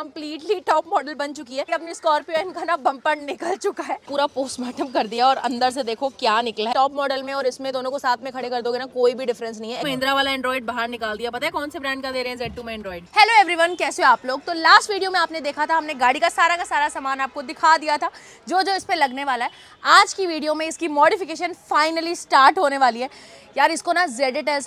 Completely top model बन चुकी है। अपने स्कॉर्पियो एन का ना बम्पर निकल चुका है, पूरा पोस्टमार्टम कर दिया और अंदर से देखो क्या निकला है। टॉप मॉडल में और इसमें दोनों को साथ में खड़े कर दोगे ना, कोई भी डिफरेंस नहीं है। महिंद्रा वाला एंड्रॉइड बाहर निकाल दिया, पता है कौन से ब्रांड का दे रहे हैं, Z2 में एंड्रॉइड। हेलो एवरीवन, कैसे हो आप लोग। तो लास्ट वीडियो में आपने देखा था, हमने गाड़ी का सारा सामान आपको दिखा दिया था, जो जो इस पर लगने वाला है। आज की वीडियो में इसकी मॉडिफिकेशन फाइनली स्टार्ट होने वाली है। यार इसको ना Z2 से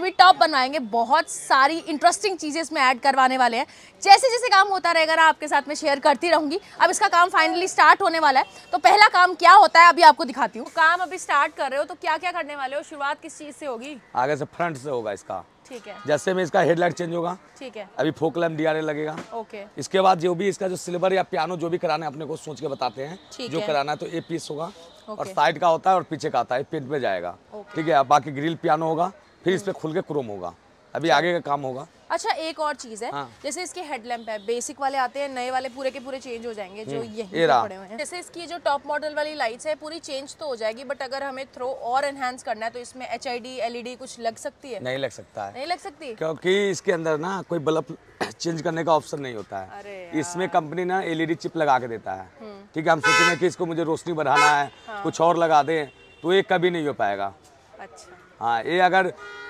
भी टॉप बनवाएंगे। बहुत सारी इंटरेस्टिंग चीजें इसमें ऐड करवाने वाले हैं। जैसे जैसे काम होता रहेगा ना आपके साथ में शेयर करती रहूंगी। अब इसका काम फाइनली स्टार्ट होने वाला है, तो पहला काम क्या होता है अभी आपको दिखाती हूँ। काम अभी स्टार्ट कर रहे हो तो क्या क्या करने वाले हो, शुरुआत किस चीज से होगी? आगे से फ्रंट से होगा इसका, ठीक है। जैसे में इसका हेडलाइट चेंज होगा, ठीक है। अभी फोक लैंप DRL लगेगा, ओके। इसके बाद जो भी इसका जो सिल्वर या पियानो जो भी कराना है, अपने को सोच के बताते हैं जो कराना है, तो ये पीस होगा और साइड का होता है और पीछे का आता है, पेट पे जाएगा, ठीक है। बाकी ग्रिल पियानो होगा, फिर इस पे खुल के क्रोम होगा, अभी आगे का काम होगा। अच्छा एक और चीज है, हाँ। जैसे इसके हेडलैम्प है, बेसिक वाले आते हैं, नए वाले पूरे के पूरे चेंज हो जाएंगे, जो यही पड़े हुए हैं। जैसे इसकी जो टॉप मॉडल वाली लाइट्स है पूरी चेंज तो हो जाएगी, बट अगर हमें थ्रो और एनहांस करना है तो इसमें HID LED कुछ लग सकती है? नहीं लग सकता है, नहीं लग सकती, क्योंकि इसके अंदर ना कोई बल्ब चेंज करने का ऑप्शन नहीं होता है। इसमें कंपनी ना LED चिप लगा के देता है, ठीक है। हम सोचते हैं कि इसको मुझे रोशनी बढ़ाना है, कुछ और लगा दे, तो ये कभी नहीं हो पाएगा। अच्छा हाँ, ये अगर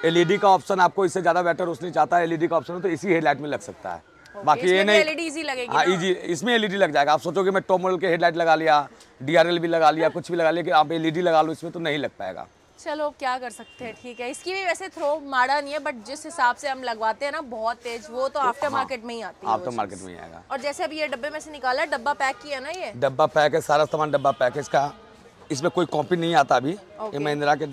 LED का ऑप्शन आपको इससे ज्यादा बेटर रोशनी चाहता है, LED का ऑप्शन हो तो इसी हेडलाइट में लग सकता है। बाकी ये नहीं LED इजी लगेगी, हाँ इजी, इसमें LED लग जाएगा। आप सोचोगे मैं टॉप मॉडल के हेडलाइट लगा लिया, DRL भी लगा लिया, कुछ भी लगा लिया, कि आप LED लगा लो इसमें, तो नहीं लग पाएगा। चलो क्या कर सकते हैं, ठीक है। इसकी भी वैसे थ्रो माड़ा नहीं है, बट जिस हिसाब से हम लगवाते हैं ना बहुत तेज, वो तो आफ्टर मार्केट में ही आती है, आफ्टर मार्केट में आएगा। और जैसे अभी ये डब्बे में से निकाला, डब्बा पैक किया ना, ये डब्बा पैक है, सारा सामान डब्बा पैक है इसका। इसमें कोई कॉपी नहीं आता अभी, ये महिंद्रा के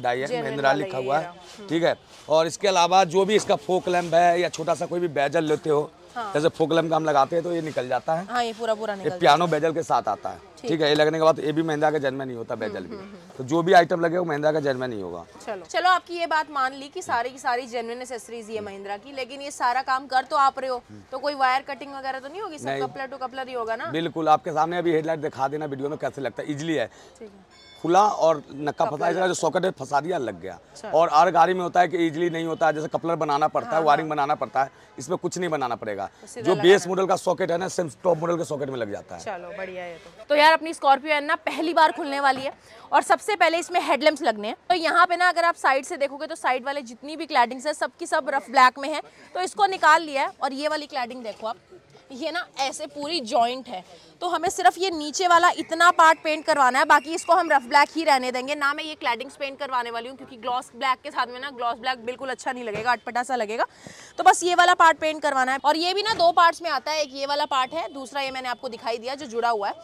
डायर महिंद्रा लिखा हुआ है, ठीक है। और इसके अलावा जो भी इसका फोक लैम्प है या छोटा सा कोई भी बेजल लेते हो, हाँ। जैसे फोक लैम्प का हम लगाते हैं तो ये निकल जाता है, हाँ, ये पूरा पूरा निकल जाता है। पियानो बेजल के साथ आता है, ठीक है। ये लगने के बाद ये भी महिंद्रा का जन्म नहीं होता बेजल भी, तो जो भी आइटम लगेगा वो महिंद्रा का जन्म नहीं होगा। चलो चलो, आपकी ये बात मान ली कि सारी की सारी जेन्युइन एक्सेसरीज ये महिंद्रा की, लेकिन ये सारा काम कर तो आप रहे हो, तो कोई वायर कटिंग वगैरह तो नहीं होगी, सब कपलर टू कपलर ही होगा ना? बिल्कुल, आपके सामने अभी हेडलाइट दिखा देना वीडियो में कैसे लगता है, इजिली है, खुला और नक्का फंसा, जो सॉकेट है फंसा दिया, लग गया। और हर गाड़ी में होता है कि इजीली नहीं होता है, जैसे कपलर बनाना पड़ता है, वायरिंग बनाना पड़ता है, इसमें कुछ नहीं बनाना पड़ेगा। जो बेस मॉडल का सॉकेट है ना, सेम टॉप मॉडल के सॉकेट में लग जाता है। चलो बढ़िया है। तो यार अपनी स्कॉर्पियो एन ना पहली बार खुलने वाली है, और सबसे पहले इसमें हेडलैम्प्स लगने हैं। तो यहाँ पे ना अगर आप साइड से देखोगे तो साइड वाले जितनी भी क्लैडिंग्स है सबकी सब रफ ब्लैक में है, तो इसको निकाल लिया है। और ये वाली क्लैडिंग देखो आप, ये ना ऐसे पूरी जॉइंट है, तो हमें सिर्फ ये नीचे वाला इतना पार्ट पेंट करवाना है, बाकी इसको हम रफ ब्लैक ही रहने देंगे। ना मैं ये क्लैडिंग्स पेंट करवाने वाली हूँ, क्योंकि ग्लॉस ब्लैक के साथ में ना ग्लॉस ब्लैक बिल्कुल अच्छा नहीं लगेगा, अटपटा सा लगेगा, तो बस ये वाला पार्ट पेंट करवाना है। और ये भी ना दो पार्ट्स में आता है, एक ये वाला पार्ट है, दूसरा ये मैंने आपको दिखाई दिया जो जुड़ा हुआ है।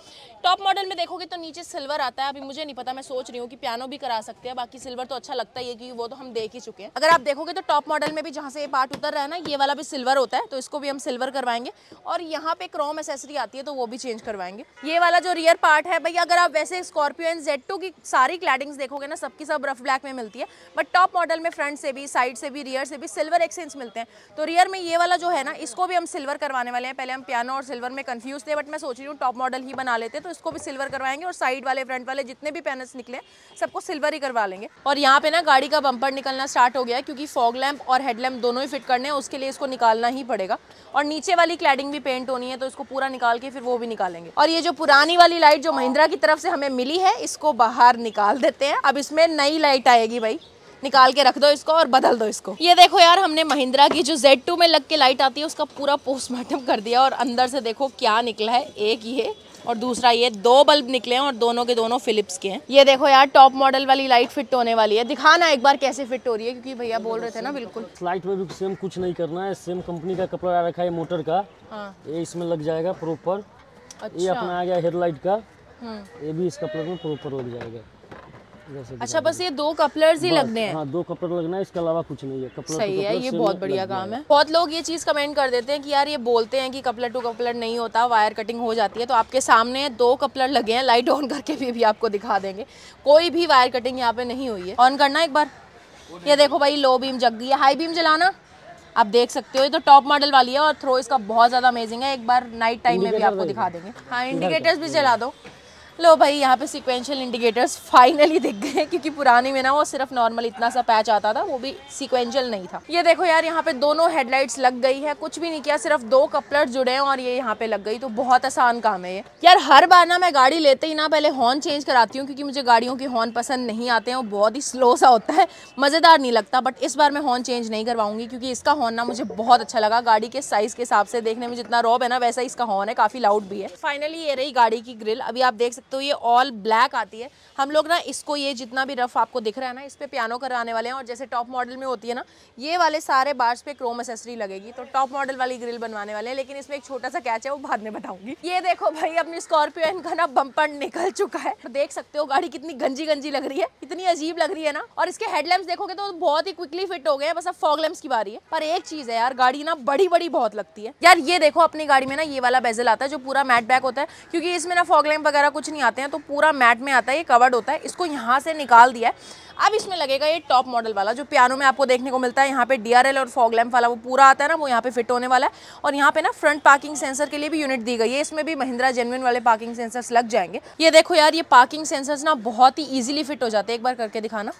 टॉप मॉडल में देखोगे तो नीचे सिल्वर आता है, अभी मुझे नहीं पता, मैं सोच रही हूँ कि पियानो भी करा सकते हैं, बाकी सिल्वर तो अच्छा लगता ही है क्योंकि वो तो हम देख ही चुके हैं। अगर आप देखोगे तो टॉप मॉडल में भी जहाँ से ये पार्ट उतर रहा है ना, ये वाला भी सिल्वर होता है, तो इसको भी हम सिल्वर करवाएंगे। और यहाँ पे क्रोम एक्सेसरी आती है, तो वो भी चेंज करवाएंगे। ये वाला जो रियर पार्ट है भैया, अगर आप वैसे स्कॉर्पियो एन Z2 की सारी क्लैडिंग्स देखोगे ना, सबकी सब रफ ब्लैक में मिलती है, बट टॉप मॉडल में फ्रंट से भी, साइड से भी, रियर से भी सिल्वर एक्सेंस मिलते हैं। तो रियर में ये वाला जो है ना, इसको भी हम सिल्वर करवाने वाले हैं। पहले हम पियानो और सिल्वर में कंफ्यूज थे, बट मैं सोच रही हूँ टॉप मॉडल ही बना लेते हैं, तो इसको भी सिल्वर करवाएंगे। और साइड वाले, फ्रंट वाले जितने भी पैनल्स निकले सबको सिल्वर ही करवा लेंगे। और यहाँ पे ना गाड़ी का बम्पर निकलना स्टार्ट हो गया है, क्योंकि फॉग लैम्प और हेडलैम्प दोनों ही फिट करने हैं, उसके लिए इसको निकालना ही पड़ेगा। और नीचे वाली क्लैडिंग भी पेंट होनी है, तो इसको पूरा निकाल के फिर वो भी निकालेंगे। और ये जो पुरानी वाली लाइट जो महिंद्रा की तरफ से हमें मिली है, इसको बाहर निकाल देते हैं। अब इसमें नई लाइट आएगी भाई, निकाल के रख दो इसको और बदल दो इसको। ये देखो यार, हमने महिंद्रा की जो Z2 में लग के लाइट आती है उसका पूरा पोस्टमार्टम कर दिया, और अंदर से देखो क्या निकला है। एक ये और दूसरा ये, दो बल्ब निकले हैं और दोनों के दोनों फिलिप्स के हैं। ये देखो यार, टॉप मॉडल वाली लाइट फिट होने वाली है। दिखाना एक बार कैसे फिट हो रही है, क्योंकि भैया बोल रहे थे ना, बिल्कुल लाइट में भी सेम कुछ नहीं करना है, सेम कंपनी का कपड़ा रखा है मोटर का, ये इसमें लग जाएगा प्रॉपर। ये अपना आ गया हेडलाइट का, ये भी इस कपड़े में प्रॉपर लग जाएगा। अच्छा, बस ये दो कपलर्स ही लगने हैं, हाँ, दो कपलर लगना है, इसके अलावा कुछ नहीं है। सही है, ये बहुत बढ़िया काम है। बहुत लोग ये चीज कमेंट कर देते हैं कि यार ये बोलते हैं कि कपलर टू कपलर नहीं होता, वायर कटिंग हो जाती है, तो आपके सामने दो कपलर लगे हैं, लाइट ऑन करके भी आपको दिखा देंगे, कोई भी वायर कटिंग यहाँ पे नहीं हुई है। ऑन करना एक बार, ये देखो भाई, लो बीम जग गई है, हाई बीम जलाना, आप देख सकते हो। ये तो टॉप मॉडल वाली है, और थ्रो इसका बहुत ज्यादा अमेजिंग है, एक बार नाइट टाइम में भी आपको दिखा देंगे। हाँ, इंडिकेटर्स भी जला दो। लो भाई यहाँ पे सीक्वेंशियल इंडिकेटर्स फाइनली दिख गए, क्योंकि पुराने में ना वो सिर्फ नॉर्मल इतना सा पैच आता था, वो भी सीक्वेंशियल नहीं था। ये देखो यार, यहाँ पे दोनों हेडलाइट्स लग गई है, कुछ भी नहीं किया, सिर्फ दो कपलर जुड़े हैं और ये यहाँ पे लग गई, तो बहुत आसान काम है ये। यार हर बार ना मैं गाड़ी लेते ही ना पहले हॉर्न चेंज कराती हूँ, क्योंकि मुझे गाड़ियों के हॉर्न पसंद नहीं आते हैं, वो बहुत ही स्लो सा होता है, मज़ेदार नहीं लगता। बट इस बार मैं हॉर्न चेंज नहीं करवाऊंगी, क्योंकि इसका हॉर्न ना मुझे बहुत अच्छा लगा। गाड़ी के साइज़ के हिसाब से देखने में जितना रॉब है ना वैसा इसका हॉर्न है, काफ़ी लाउड भी है। फाइनली ये रही गाड़ी की ग्रिल, अभी आप देख सकते तो ये ऑल ब्लैक आती है। हम लोग ना इसको, ये जितना भी रफ आपको दिख रहा है ना, इस पे पियानो कराने वाले हैं, और जैसे टॉप मॉडल में होती है ना ये वाले सारे बार्स पे क्रोम एक्सेसरी लगेगी, तो टॉप मॉडल वाली ग्रिल बनवाने वाले हैं। लेकिन इसमें एक छोटा सा कैच है, वो बाद में बताऊंगी। ये देखो भाई, अपनी स्कॉर्पियो इनका ना बम्पर निकल चुका है, देख सकते हो गाड़ी कितनी गंजी गंजी लग रही है, इतनी अजीब लग रही है ना। और इसके हेडलैम्प देखोगे तो बहुत ही क्विकली फिट हो गए, बस अब फॉग लैम्प्स की बारी है। पर एक चीज है यार, गाड़ी ना बड़ी बड़ी बहुत लगती है। यार ये देखो, अपनी गाड़ी में ना ये वाला बेजल आता है जो पूरा मैट बैक होता है, क्योंकि इसमें ना फॉग लैम्प वगैरह कुछ नहीं आते हैं, तो पूरा मैट में आता है, ये कवर्ड होता है। इसको यहाँ से निकाल दिया है, अब इसमें लगेगा ये टॉप मॉडल वाला जो पियानो में आपको देखने को मिलता है। यहाँ पे DRL और फॉग लैम्प वाला वो पूरा आता है ना, वो यहाँ पे फिट होने वाला है। और यहाँ पे ना फ्रंट पार्किंग सेंसर के लिए भी यूनिट दी गई है, इसमें भी महिंद्रा जेन्युइन वाले पार्किंग सेंसर्स लग जाएंगे। ये देखो यार, ये पार्किंग सेंसर्स ना बहुत ही ईजिली फिट हो जाते हैं, एक बार करके दिखाना।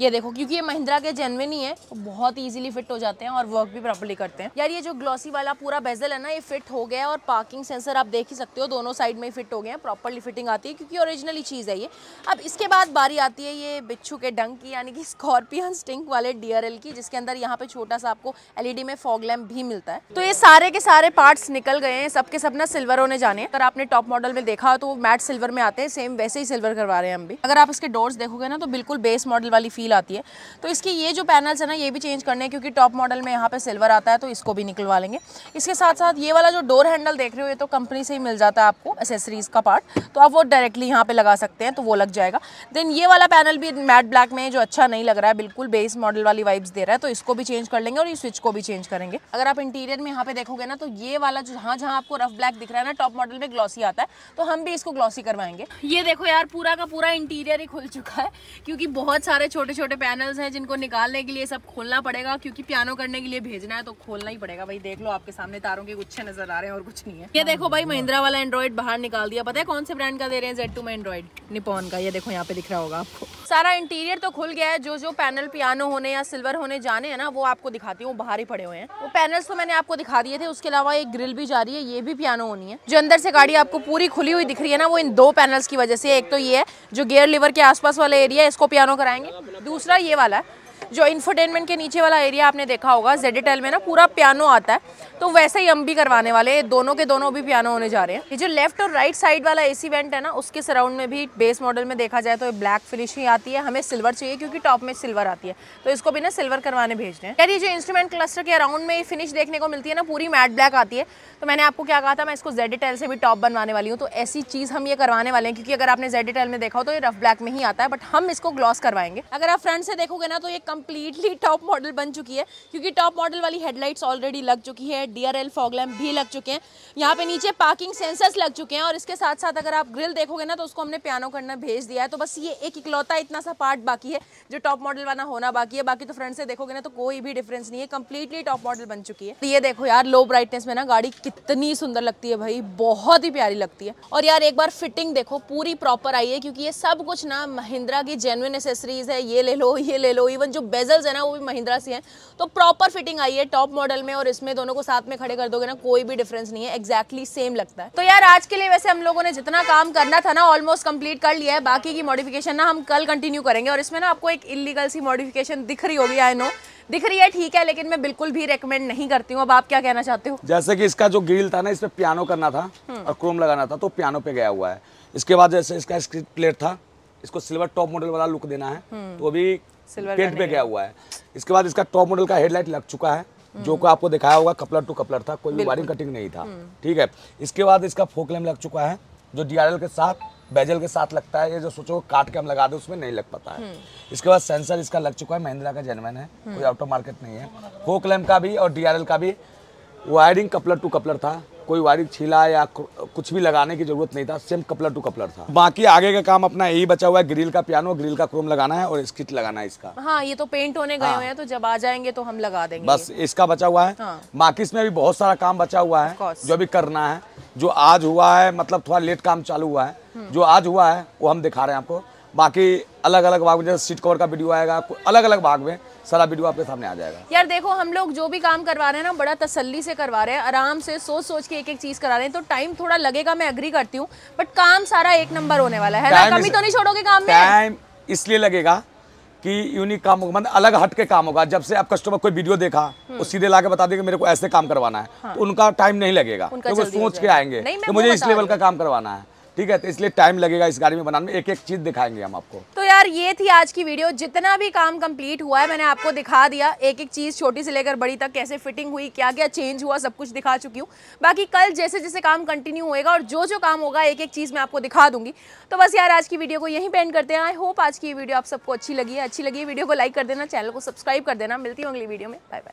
ये देखो, क्योंकि ये महिंद्रा के जेन्युइन ही है, तो बहुत इजीली फिट हो जाते हैं और वर्क भी प्रॉपर्ली करते हैं। यार ये जो ग्लॉसी वाला पूरा बेजल है ना, ये फिट हो गया है, और पार्किंग सेंसर आप देख ही सकते हो दोनों साइड में ही फिट हो गए हैं, प्रॉपर्ली फिटिंग आती है, क्योंकि ओरिजिनल ही चीज़ है ये। अब इसके बाद बारी आती है ये बिच्छू के डंग की, यानी कि स्कॉर्पियन स्टिंक वाले DRL की, जिसके अंदर यहाँ पे छोटा सा आपको LED में फॉग लैम्प भी मिलता है। तो ये सारे के सारे पार्ट्स निकल गए हैं, सबके सब ना सिल्वर होने जाने हैं। अगर आपने टॉप मॉडल में देखा तो वो मैट सिल्वर में आते हैं, सेम वैसे ही सिल्वर करवा रहे हैं हम भी। अगर आप इसके डोर्स देखोगे ना तो बिल्कुल बेस मॉडल वाली फील आती है। तो इसके ये जो पैनल्स है ना ये भी चेंज करने हैं, क्योंकि टॉप मॉडल में यहाँ पे सिल्वर आता है, तो इसको भी निकलवा लेंगे। इसके साथ साथ ये वाला जो डोर हैंडल देख रहे हो, ये तो कंपनी से ही मिल जाता है आपको एक्सेसरीज का पार्ट, तो आप वो डायरेक्टली यहाँ पे लगा सकते हैं, तो वो लग जाएगा। देन ये वाला पैनल भी मैट ब्लैक में जो अच्छा नहीं लग रहा है, बिल्कुल बेस मॉडल वाली वाइब्स दे रहा है, तो इसको भी चेंज कर लेंगे, और ये स्विच को भी चेंज करेंगे। अगर आप इंटीरियर में यहाँ पे देखोगे ना तो ये वाला जहाँ जहाँ आपको रफ ब्लैक दिख रहा है ना, टॉप मॉडल में ग्लॉसी आता है, तो हम भी इसको ग्लॉसी करवाएंगे। ये देखो यार, पूरा का पूरा इंटीरियर ही खुल चुका है, क्योंकि बहुत सारे छोटे छोटे पैनल्स हैं जिनको निकालने के लिए सब खोलना पड़ेगा, क्योंकि पियानो करने के लिए भेजना है तो खोलना ही पड़ेगा। भाई देख लो, आपके सामने तारों के गुच्छे नजर आ रहे हैं और कुछ नहीं है। ये देखो भाई, महिंद्रा वाला एंड्रॉइड बाहर निकाल दिया, पता है कौन से ब्रांड का दे रहे हैं Z2 में एंड्रॉइड, निपॉन का। ये देखो यहाँ पे दिख रहा होगा आपको, सारा इंटीरियर तो खुल गया है। जो जो पैनल पियानो होने या सिल्वर होने जाने हैं ना वो आपको दिखाती हूँ, बाहर ही पड़े हुए हैं। वो पैनल्स तो मैंने आपको दिखा दिए थे, उसके अलावा एक ग्रिल भी जा रही है, ये भी पियानो होनी है। जो अंदर से गाड़ी आपको पूरी खुली हुई दिख रही है ना, वो इन दो पैनल्स की वजह से, एक तो ये है जो गियर लिवर के आसपास वाला एरिया है, इसको पियानो कराएंगे, दूसरा ये वाला है जो इंफोटेनमेंट के नीचे वाला एरिया आपने देखा होगा Z2 में ना पूरा पियानो आता है, तो वैसे ही हम भी करवाने वाले, दोनों के दोनों भी पियानो होने जा रहे हैं। ये जो लेफ्ट और राइट साइड वाला एसी वेंट है ना, उसके सराउंड में भी बेस मॉडल में देखा जाए तो ब्लैक फिनिश ही आती है, हमें सिल्वर चाहिए क्योंकि टॉप में सिल्वर आती है, तो इसको भी ना सिल्वर करवाने भेज रहे हैं। यार ये जो इंस्ट्रूमेंट क्लस्टर के अराउंड में फिनिश देखने को मिलती है ना, पूरी मैट ब्लैक आती है, तो मैंने आपको क्या कहा था, मैं इसको Z2 से भी टॉप बनवाने वाली हूँ, तो ऐसी चीज़ हम ये करवाने वाले हैं, क्योंकि अगर आपने Z2 में देखा हो तो ये रफ ब्लैक में ही आता है, बट हम इसको ग्लॉस करवाएंगे। अगर आप फ्रंट से देखोगे ना तो ये कंप्लीटली टॉप मॉडल बन चुकी है, क्योंकि टॉप मॉडल वाली हेडलाइट्स ऑलरेडी लग चुकी है, DRL फॉग लैम्प भी लग चुके हैं, यहाँ पे नीचे पार्किंग सेंसर्स लग चुके हैं, और इसके साथ साथ अगर आप ग्रिल देखोगे ना तो उसको हमने पियानो करना भेज दिया है। तो बस ये एक इकलौता इतना सा पार्ट बाकी है जो टॉप मॉडल वाला होना बाकी है, बाकी तो फ्रंट से देखोगे ना तो कोई भी डिफरेंस नहीं है, कंप्लीटली टॉप मॉडल बन चुकी है। तो ये देखो यार, लो ब्राइटनेस में ना गाड़ी कितनी सुंदर लगती है भाई, बहुत ही प्यारी लगती है। और यार एक बार फिटिंग देखो, पूरी प्रॉपर आई है, क्योंकि ये सब कुछ ना महिंद्रा की जेन्युइन एक्सेसरीज है, ये ले लो, ये ले लो, इवन बेजल्स है ना वो भी महिंद्रा से हैं, तो प्रॉपर फिटिंग आई है टॉप मॉडल में, और इसमें दोनों को साथ में खड़े कर दोगे ना कोई भी डिफरेंस नहीं है, एग्जैक्टली सेम लगता है। तो यार आज के लिए वैसे हम लोगों ने जितना काम करना था ना ऑलमोस्ट कंप्लीट कर लिया है, बाकी की मॉडिफिकेशन ना हम कल कंटिन्यू करेंगे। और इसमें ना आपको एक इलीगल सी मॉडिफिकेशन दिख रही होगी, आई नो दिख रही है, ठीक है, लेकिन मैं बिल्कुल भी रेकमेंड नहीं करती हूँ। अब आप क्या कहना चाहते हो? जैसे कि इसका जो ग्रिल था ना, इस पे पियानो करना था और क्रोम लगाना था, तो पियानो पे गया हुआ है। इसके बाद जैसे इसका स्क्रीन प्लेट था, इसको सिल्वर टॉप मॉडल वाला लुक देना है, तो अभी पेंट पे गया हुआ है। इसके बाद इसका टॉप मॉडल का हेडलाइट लग चुका है, जो को आपको दिखाया होगा, कपलर टू कपलर था, कोई भी वायरिंग कटिंग नहीं था, ठीक है। इसके बाद इसका फॉग लैम्प लग चुका है, जो DRL के साथ बेजल के साथ लगता है, ये जो सोचो काट के हम लगा दे उसमें नहीं लग पाता है। इसके बाद सेंसर इसका लग चुका है, महिंद्रा का जेन्युइन है, कोई आउट ऑफ मार्केट नहीं है। फॉग लैम्प का भी और DRL का भी वायरिंग कपलर टू कपलर था, कोई वायरिंग छीला या कुछ भी लगाने की जरूरत नहीं था, सेम कपलर टू कपलर था। बाकी आगे का काम अपना यही बचा हुआ है, ग्रिल का पियानो, ग्रिल का क्रोम लगाना है और स्किट लगाना है इसका। हाँ, ये तो पेंट होने गए हुए हैं, तो जब आ जाएंगे तो हम लगा देंगे, बस इसका बचा हुआ है। बाकी इसमें भी बहुत सारा काम बचा हुआ है जो भी करना है, जो आज हुआ है, मतलब थोड़ा लेट काम चालू हुआ है, जो आज हुआ है वो हम दिखा रहे हैं आपको। बाकी अलग अलग भाग में जैसे सीट कवर का वीडियो आएगा, अलग अलग भाग में सारा वीडियो आपके सामने आ जाएगा। यार देखो, हम लोग जो भी काम करवा रहे हैं ना, बड़ा तसल्ली से करवा रहे हैं, आराम से सोच सोच के एक एक चीज करा रहे हैं, तो टाइम थोड़ा लगेगा, मैं एग्री करती हूँ, बट काम सारा एक नंबर होने वाला है ना, कमी तो नहीं छोड़ोगे काम में? टाइम इसलिए लगेगा कि यूनिक काम होगा, मतलब अलग हट के काम होगा। जब से आप कस्टमर कोई वीडियो देखा, वो सीधे लाके बता देंगे मेरे को ऐसे काम करवाना है, तो उनका टाइम नहीं लगेगा, वो सोच के आएंगे तो मुझे इस लेवल का काम करवाना है, ठीक है, तो इसलिए टाइम लगेगा इस गाड़ी में बनाने में। एक एक चीज दिखाएंगे हम आपको। तो यार ये थी आज की वीडियो, जितना भी काम कंप्लीट हुआ है मैंने आपको दिखा दिया, एक एक चीज छोटी से लेकर बड़ी तक, कैसे फिटिंग हुई, क्या क्या चेंज हुआ, सब कुछ दिखा चुकी हूँ। बाकी कल जैसे जैसे काम कंटिन्यू होएगा और जो जो काम होगा एक एक चीज मैं आपको दिखा दूंगी। तो बस यार आज की वीडियो को यहीं पे एंड करते हैं। आई होप आज की वीडियो आप सबको अच्छी लगी है, वीडियो को लाइक कर देना, चैनल को सब्सक्राइब कर देना। मिलती हूँ अगली वीडियो में, बाय बाय।